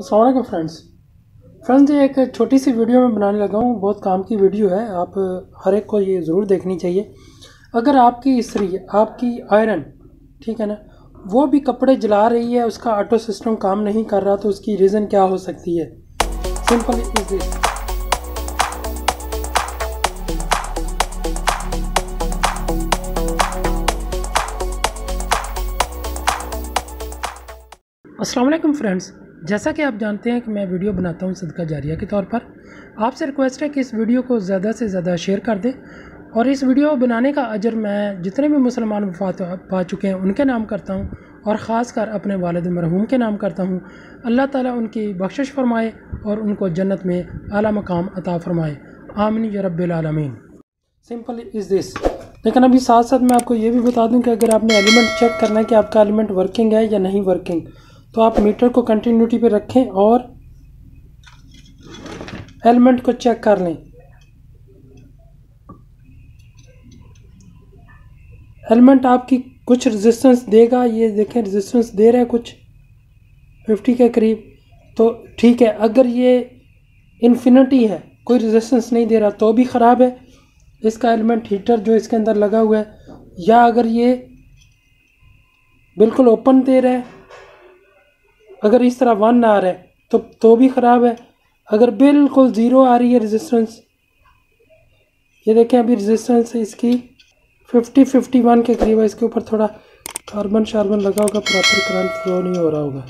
अस्सलामुअलैकुम फ्रेंड्स, ये एक छोटी सी वीडियो में बनाने लगा हूँ। बहुत काम की वीडियो है, आप हर एक को ये ज़रूर देखनी चाहिए। अगर आपकी इस्त्री, आपकी आयरन, ठीक है ना, वो भी कपड़े जला रही है, उसका ऑटो सिस्टम काम नहीं कर रहा, तो उसकी रीज़न क्या हो सकती है? Simple is this. अस्सलाम वालेकुम फ्रेंड्स, जैसा कि आप जानते हैं कि मैं वीडियो बनाता हूं सदका जारिया के तौर पर। आपसे रिक्वेस्ट है कि इस वीडियो को ज़्यादा से ज़्यादा शेयर कर दें और इस वीडियो बनाने का अजर मैं जितने भी मुसलमान वफात पा चुके हैं उनके नाम करता हूं और ख़ास कर अपने वालिद मरहूम के नाम करता हूं। अल्लाह ताला उनकी बख्शिश फरमाए और उनको जन्नत में आला मकाम अता फरमाए, आमीन या रब्बिल आलमीन। Simple is this. लेकिन अभी साथ साथ मैं आपको ये भी बता दूं कि अगर आपने एलिमेंट चेक करना है कि आपका एलिमेंट वर्किंग है या नहीं वर्किंग, तो आप मीटर को कंटिन्यूटी पे रखें और एलिमेंट को चेक कर लें। एलिमेंट आपकी कुछ रेजिस्टेंस देगा, ये देखें रेजिस्टेंस दे रहा है कुछ 50 के करीब, तो ठीक है। अगर ये इन्फिनिटी है, कोई रेजिस्टेंस नहीं दे रहा, तो भी ख़राब है इसका एलिमेंट हीटर जो इसके अंदर लगा हुआ है। या अगर ये बिल्कुल ओपन दे रहा है, अगर इस तरह 1 आ रहा है तो भी ख़राब है। अगर बिल्कुल 0 आ रही है रेजिस्टेंस, ये देखें अभी रेजिस्टेंस इसकी 50-51 के करीब है। इसके ऊपर थोड़ा कार्बन शार्बन लगा होगा, प्रॉपर करंट फ्लो नहीं हो रहा होगा।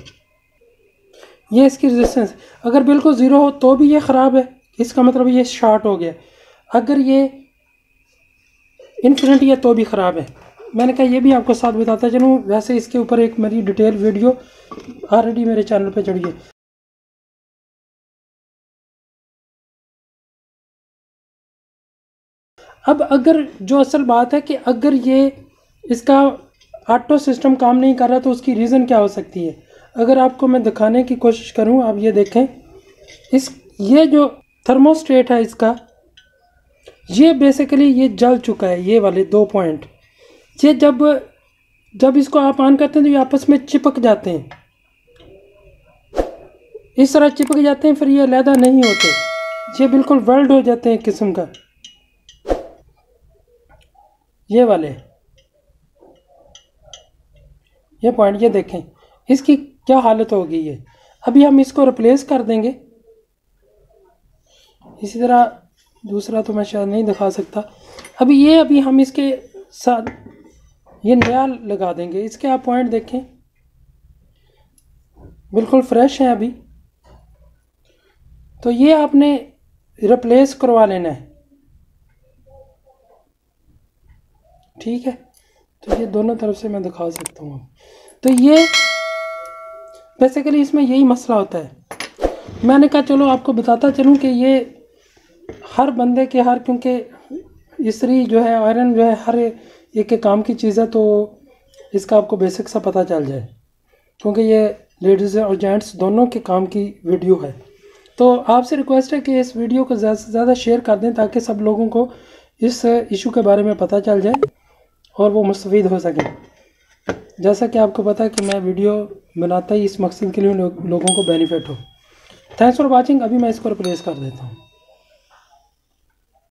ये इसकी रेजिस्टेंस अगर बिल्कुल 0 हो तो भी ये ख़राब है, इसका मतलब ये शॉर्ट हो गया। अगर ये इन्फिनिटी है तो भी ख़राब है। मैंने कहा ये भी आपको साथ बताता चलूँ। वैसे इसके ऊपर एक मेरी डिटेल वीडियो ऑलरेडी मेरे चैनल पे चढ़ी है। अब अगर जो असल बात है कि अगर ये इसका ऑटो सिस्टम काम नहीं कर रहा, तो उसकी रीज़न क्या हो सकती है? अगर आपको मैं दिखाने की कोशिश करूँ, आप ये देखें, ये जो थर्मोस्टेट है इसका, ये बेसिकली ये जल चुका है। ये वाले 2 पॉइंट, ये जब इसको आप ऑन करते हैं तो ये आपस में चिपक जाते हैं, इस तरह चिपक जाते हैं, फिर ये अलहदा नहीं होते, ये बिल्कुल वेल्ड हो जाते हैं एक किस्म का। ये वाले ये पॉइंट, ये देखें इसकी क्या हालत हो गई है। अभी हम इसको रिप्लेस कर देंगे इसी तरह। दूसरा तो मैं शायद नहीं दिखा सकता अभी। ये अभी हम इसके साथ ये नया लगा देंगे। इसके आप पॉइंट देखें बिल्कुल फ्रेश है अभी, तो ये आपने रिप्लेस करवा लेना है, ठीक है। तो ये दोनों तरफ से मैं दिखा सकता हूँ। तो ये बेसिकली इसमें यही मसला होता है। मैंने कहा चलो आपको बताता चलूँ कि ये हर बंदे के क्योंकि इस्त्री जो है, आयरन जो है, हर एक के काम की चीज़ है, तो इसका आपको बेसिक सा पता चल जाए, क्योंकि ये लेडीज़ और जेंट्स दोनों के काम की वीडियो है। तो आपसे रिक्वेस्ट है कि इस वीडियो को ज़्यादा से ज़्यादा शेयर कर दें ताकि सब लोगों को इस इशू के बारे में पता चल जाए और वो मुस्तफ़ीद हो सकें। जैसा कि आपको पता है कि मैं वीडियो बनाता ही इस मकसद के लिए लोगों को बेनिफिट हो। Thanks for watching. अभी मैं इसको रिप्लेस कर देता हूँ।